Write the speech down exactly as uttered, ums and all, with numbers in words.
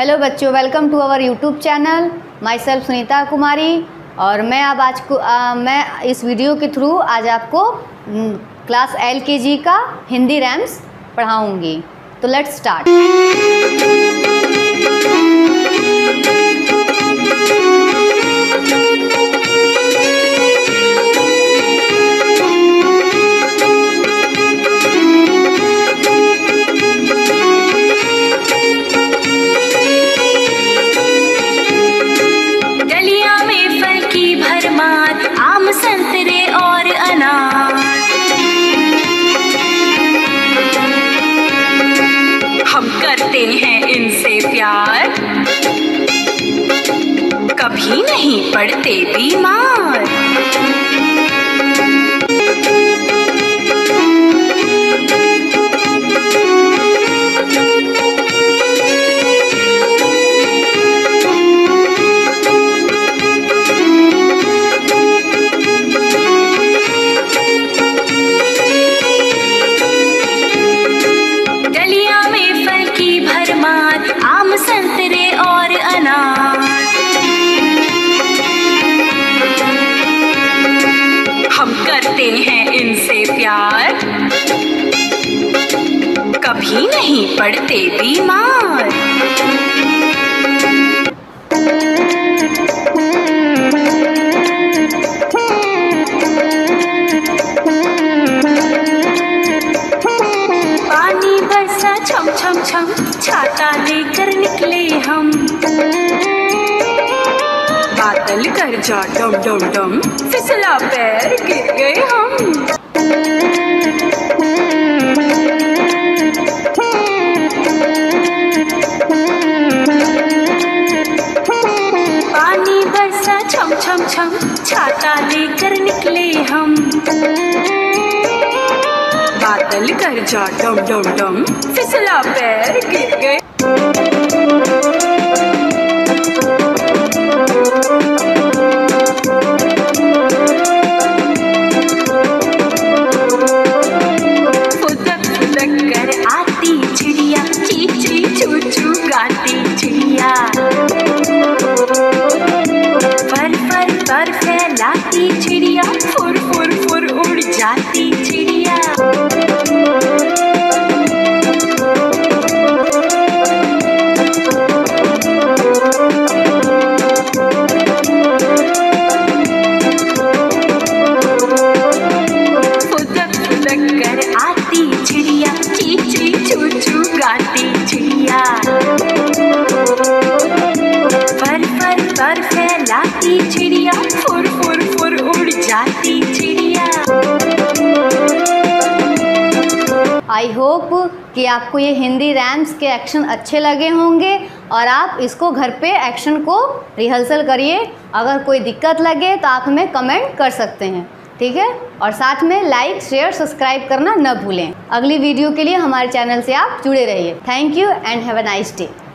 Hello बच्चों, welcome to our YouTube channel. Myself Sunita Kumari और मैं अब आज को आ, मैं इस वीडियो के थ्रू आज आपको क्लास एल के जी का हिंदी रैम्स पढ़ाऊंगी। तो लेट्स कभी नहीं पड़ते बीमार। गलिया में फल की भरमार, आम संतरे और अनार। हैं इनसे प्यार, कभी नहीं पड़ते बीमार। पानी बरसा छम छम छम, छाता लेकर निकले हम। बादल कर जा डम डम डम, फिसला पैर गिर गए हम। पानी बरसा छम छम छम, छाता लेकर निकले हम। बादल कर जा डम डम डम, फिसला पैर गिर गए। चिड़िया फुर फुर फुर उड़ जाती चिड़िया। फुदक फुदक कर आती चिड़िया, ची ची चू चू गाती चिड़िया। पर पर पर फैलाती चिड़िया, फुर फुर फुर उड़ जाती चिड़िया। आई होप कि आपको ये हिंदी रैम्स के एक्शन अच्छे लगे होंगे और आप इसको घर पे एक्शन को रिहर्सल करिए। अगर कोई दिक्कत लगे तो आप हमें कमेंट कर सकते हैं, ठीक है। और साथ में लाइक शेयर सब्सक्राइब करना न भूलें। अगली वीडियो के लिए हमारे चैनल से आप जुड़े रहिए। Thank you and have a nice day.